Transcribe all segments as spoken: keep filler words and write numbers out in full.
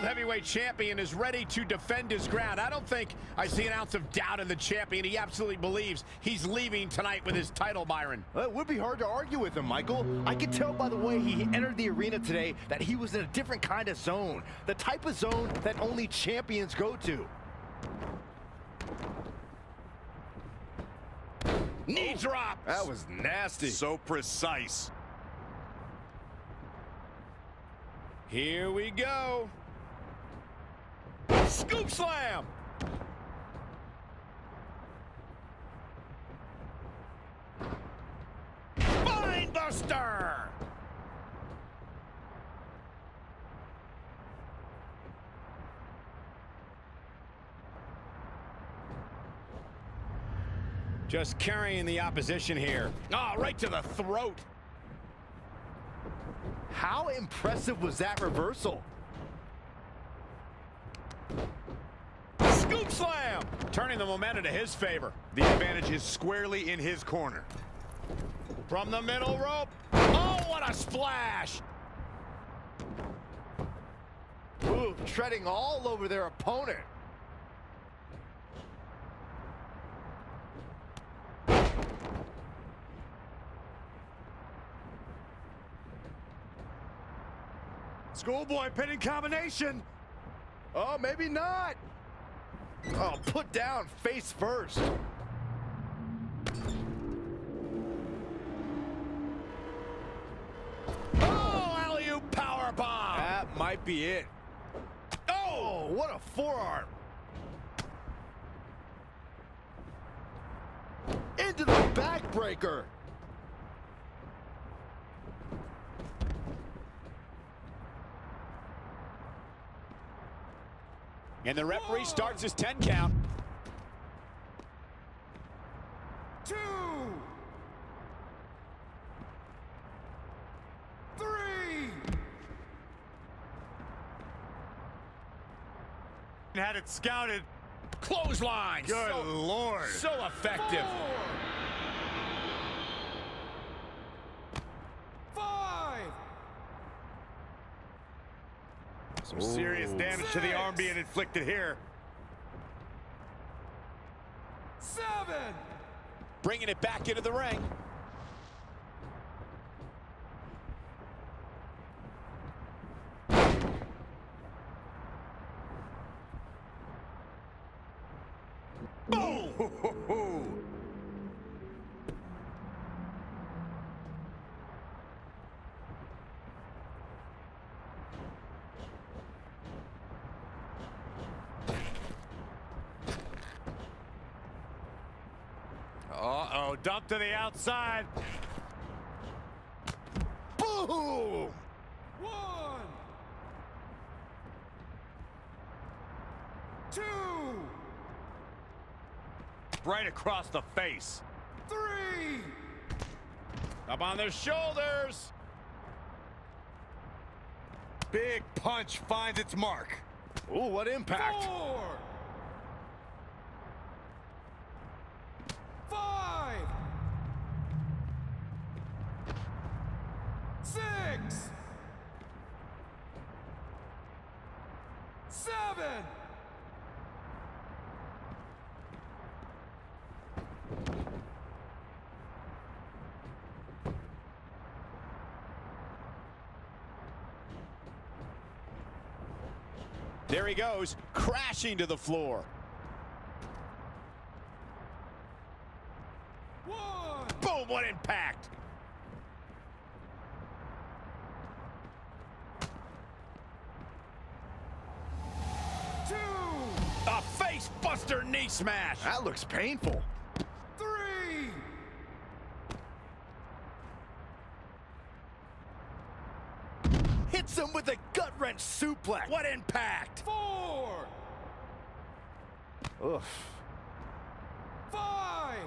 World Heavyweight Champion is ready to defend his ground. I don't think I see an ounce of doubt in the champion. He absolutely believes he's leaving tonight with his title, Byron. Well, it would be hard to argue with him, Michael. I could tell by the way he entered the arena today that he was in a different kind of zone, the type of zone that only champions go to. Knee drop. That was nasty. So precise. Here we go. Scoop slam. Spine buster. Just carrying the opposition here. Oh, right to the throat. How impressive was that reversal? Scoop slam! Turning the momentum to his favor. The advantage is squarely in his corner. From the middle rope. Oh, what a splash! Ooh, treading all over their opponent. Schoolboy pinning combination. Oh, maybe not. Oh, put down face first. Oh, alley-oop power bomb. That might be it. Oh, what a forearm. Into the backbreaker. And the referee Whoa. starts his ten count. Two. Three. Had it scouted. Clothesline. Good so, Lord. So effective. Four. Some serious damage Six. to the arm being inflicted here. Seven. Bringing it back into the ring. Boom! Uh-oh, dump to the outside. Boom! One. Two. Right across the face. Three. Up on their shoulders. Big punch finds its mark. Ooh, what impact. Four. Seven. There he goes, crashing to the floor. One. Boom, what impact. Buster knee smash. That looks painful. Three. Hits him with a gut wrench suplex. What impact? Four. Oof. Five.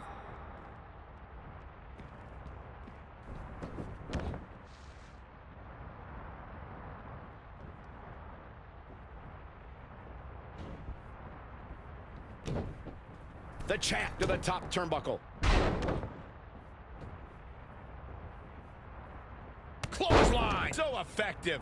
The champ to the top turnbuckle. Clothesline. So effective.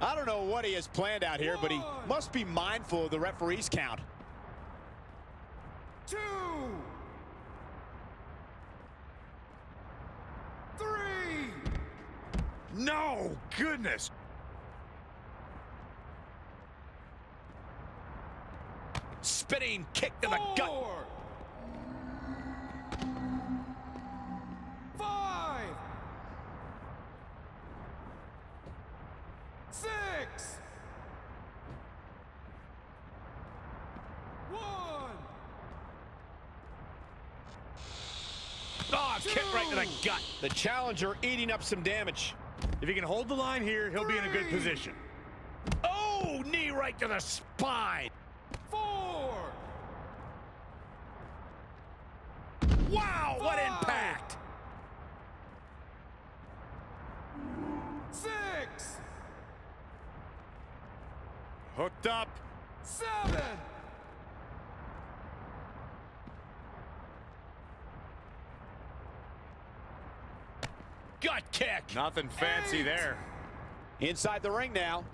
I don't know what he has planned out here, but he must be mindful of the referee's count. Two. Three. No, goodness. Spinning kick to the gut. Four. Five. Six. One. Oh, kick right to the gut. The challenger eating up some damage. If he can hold the line here, he'll Three. be in a good position. Oh, knee right to the spine. Four. Wow, Five. what impact. Six. Hooked up. Seven. Gut kick. Nothing fancy Eight. there. Inside the ring now.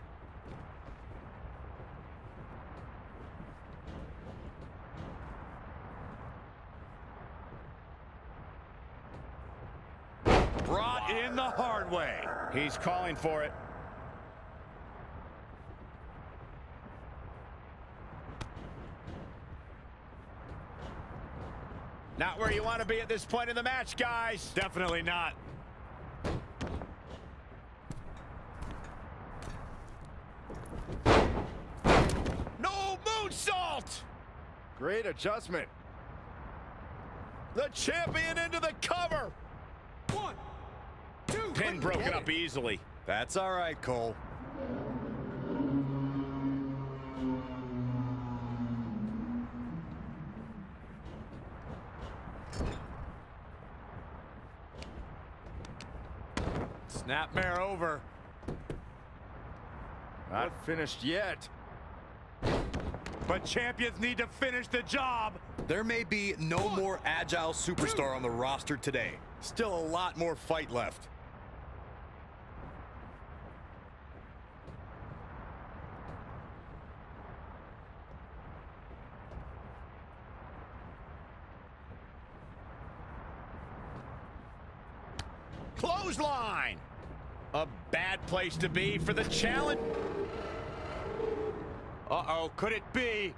Brought in the hard way. He's calling for it. Not where you want to be at this point in the match, guys. Definitely not. No moonsault. Great adjustment. The champion into the cover. One. Pin broken up easily. That's all right, Cole. Snapmare over. Not finished yet. But champions need to finish the job. There may be no One, more agile superstar two. on the roster today. Still a lot more fight left. Clothesline. A bad place to be for the challenge. Uh-oh, could it be?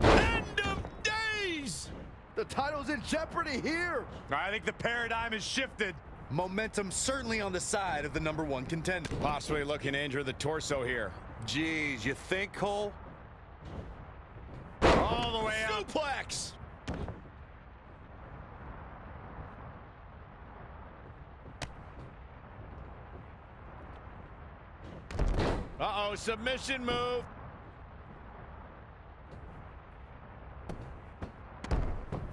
End of days! The title's in jeopardy here. I think the paradigm has shifted. Momentum certainly on the side of the number one contender. Possibly looking to injure the torso here. Jeez, you think, Cole? All the way up. Suplex! Uh-oh, submission move.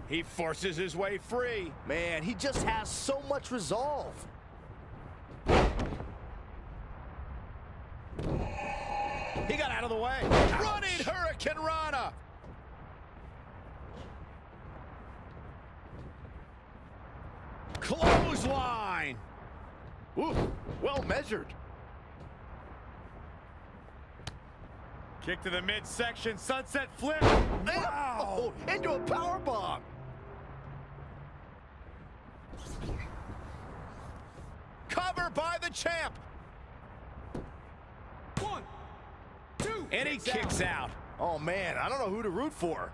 He forces his way free. Man, he just has so much resolve. He got out of the way. Ouch. Running Hurricane Rana. Clothesline. Ooh, well measured. Kick to the midsection, sunset flip. Wow! Oh, into a powerbomb. Cover by the champ. One, two. And he kicks out. Oh man, I don't know who to root for.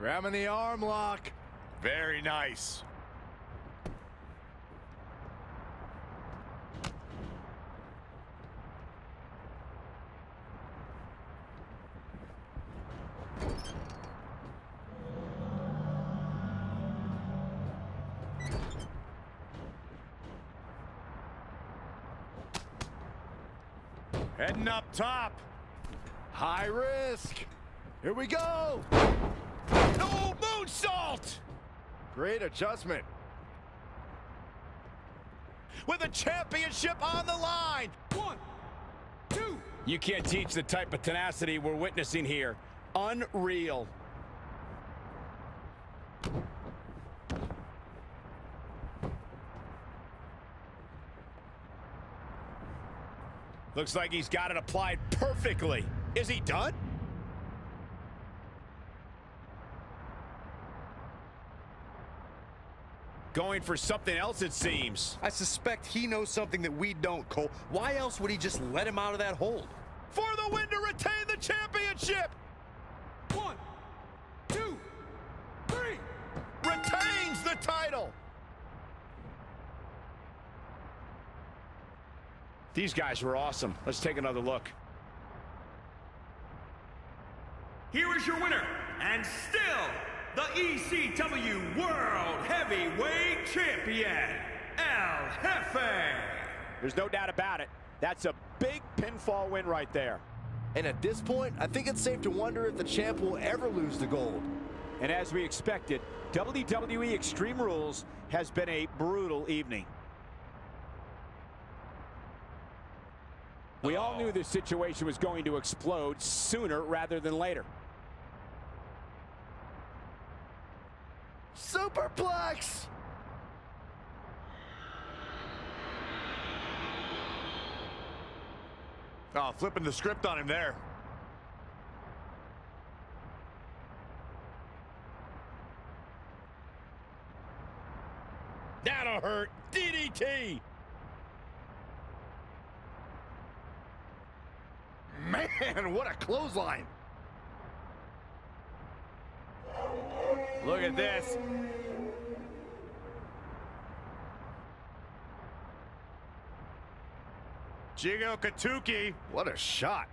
Grabbing the arm lock. Very nice. Heading up top. High risk. Here we go. No moonsault. Great adjustment. With the championship on the line. One, two. You can't teach the type of tenacity we're witnessing here. Unreal. Looks like he's got it applied perfectly. Is he done? Going for something else, it seems. I suspect he knows something that we don't, Cole. Why else would he just let him out of that hold? For the win to retain the championship! One, two, three! Retains the title! These guys were awesome. Let's take another look. Here is your winner, and still the E C W World Heavyweight Champion, El Jefe. There's no doubt about it. That's a big pinfall win right there. And at this point, I think it's safe to wonder if the champ will ever lose the gold. And as we expected, W W E Extreme Rules has been a brutal evening. We all knew this situation was going to explode sooner rather than later. Superplex! Oh, flipping the script on him there. That'll hurt. D D T! Man, what a clothesline! Look at this. Jigoku Tuki. What a shot.